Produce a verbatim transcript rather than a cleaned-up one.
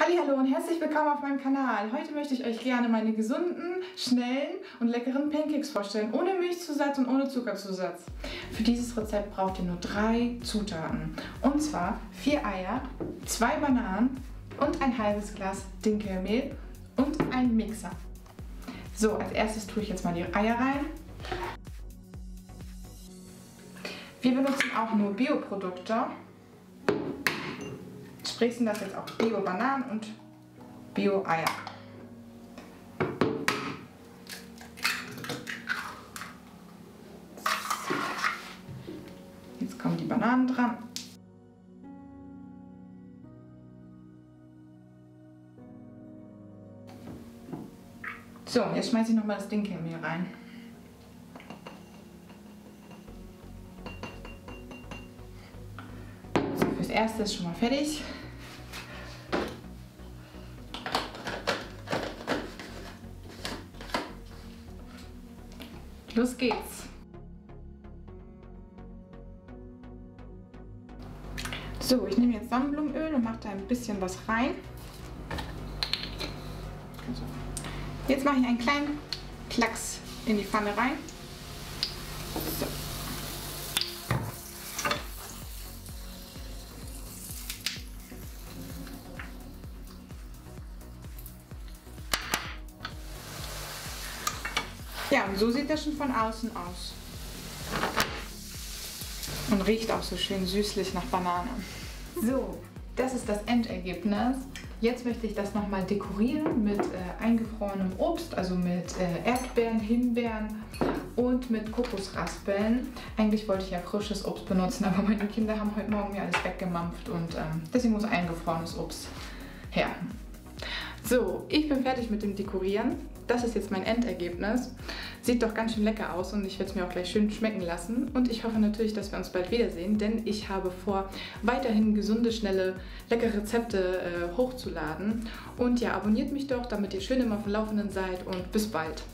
Hallihallo und herzlich willkommen auf meinem Kanal. Heute möchte ich euch gerne meine gesunden, schnellen und leckeren Pancakes vorstellen, ohne Milchzusatz und ohne Zuckerzusatz. Für dieses Rezept braucht ihr nur drei Zutaten. Und zwar vier Eier, zwei Bananen und ein halbes Glas Dinkelmehl und einen Mixer. So, als erstes tue ich jetzt mal die Eier rein. Wir benutzen auch nur Bioprodukte. Sprich sind das jetzt auch Bio-Bananen und Bio-Eier. Jetzt kommen die Bananen dran. So, jetzt schmeiße ich nochmal das Dinkelmehl rein. So, fürs Erste ist schon mal fertig. Los geht's! So, ich nehme jetzt Sonnenblumenöl und mache da ein bisschen was rein. Jetzt mache ich einen kleinen Klacks in die Pfanne rein. So. Ja, und so sieht das schon von außen aus. Und riecht auch so schön süßlich nach Banane. So, das ist das Endergebnis. Jetzt möchte ich das nochmal dekorieren mit äh, eingefrorenem Obst, also mit äh, Erdbeeren, Himbeeren und mit Kokosraspeln. Eigentlich wollte ich ja frisches Obst benutzen, aber meine Kinder haben heute Morgen mir alles weggemampft und ähm, deswegen muss eingefrorenes Obst her. So, ich bin fertig mit dem Dekorieren. Das ist jetzt mein Endergebnis. Sieht doch ganz schön lecker aus und ich werde es mir auch gleich schön schmecken lassen. Und ich hoffe natürlich, dass wir uns bald wiedersehen, denn ich habe vor, weiterhin gesunde, schnelle, leckere Rezepte äh, hochzuladen. Und ja, abonniert mich doch, damit ihr schön immer auf dem Laufenden seid und bis bald.